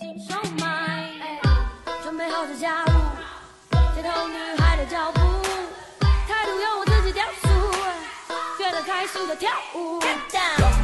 心收买，准备好就加入街头女孩的脚步，态度由我自己雕塑，觉得开心就跳舞。Get down.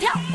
Get out.